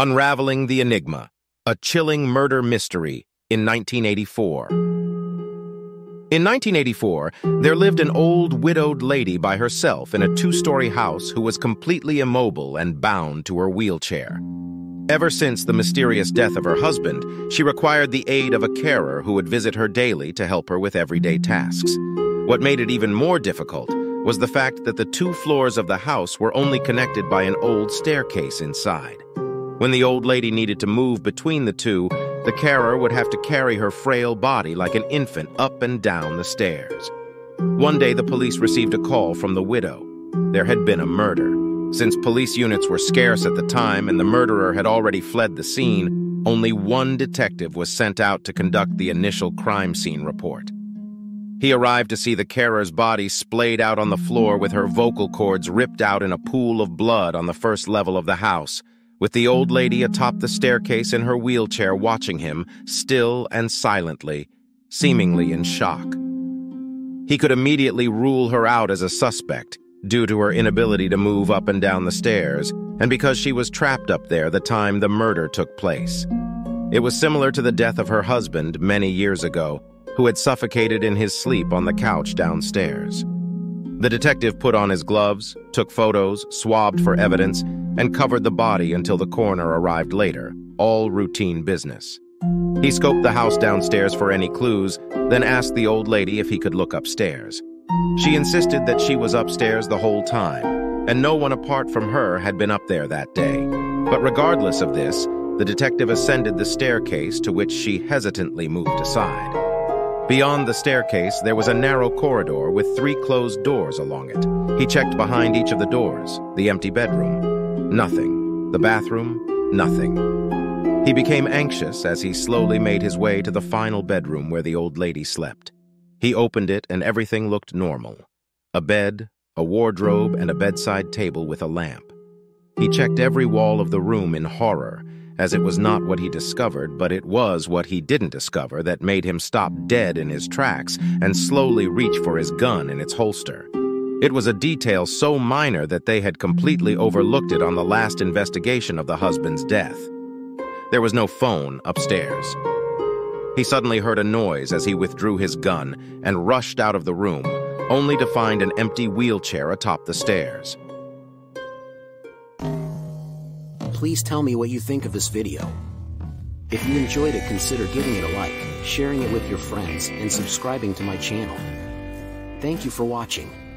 Unraveling the Enigma, a chilling murder mystery in 1984. In 1984, there lived an old widowed lady by herself in a two-story house who was completely immobile and bound to her wheelchair. Ever since the mysterious death of her husband, she required the aid of a carer who would visit her daily to help her with everyday tasks. What made it even more difficult was the fact that the two floors of the house were only connected by an old staircase inside. When the old lady needed to move between the two, the carer would have to carry her frail body like an infant up and down the stairs. One day, the police received a call from the widow. There had been a murder. Since police units were scarce at the time and the murderer had already fled the scene, only one detective was sent out to conduct the initial crime scene report. He arrived to see the carer's body splayed out on the floor with her vocal cords ripped out in a pool of blood on the first level of the house, with the old lady atop the staircase in her wheelchair watching him, still and silently, seemingly in shock. He could immediately rule her out as a suspect, due to her inability to move up and down the stairs, and because she was trapped up there the time the murder took place. It was similar to the death of her husband many years ago, who had suffocated in his sleep on the couch downstairs. The detective put on his gloves, took photos, swabbed for evidence, and covered the body until the coroner arrived later, all routine business. He scoped the house downstairs for any clues, then asked the old lady if he could look upstairs. She insisted that she was upstairs the whole time, and no one apart from her had been up there that day. But regardless of this, the detective ascended the staircase, to which she hesitantly moved aside. Beyond the staircase, there was a narrow corridor with three closed doors along it. He checked behind each of the doors, the empty bedroom. Nothing. The bathroom, nothing. He became anxious as he slowly made his way to the final bedroom where the old lady slept. He opened it and everything looked normal. A bed, a wardrobe, and a bedside table with a lamp. He checked every wall of the room in horror, as it was not what he discovered, but it was what he didn't discover that made him stop dead in his tracks and slowly reach for his gun in its holster. It was a detail so minor that they had completely overlooked it on the last investigation of the husband's death. There was no phone upstairs. He suddenly heard a noise as he withdrew his gun and rushed out of the room, only to find an empty wheelchair atop the stairs. Please tell me what you think of this video. If you enjoyed it, consider giving it a like, sharing it with your friends, and subscribing to my channel. Thank you for watching.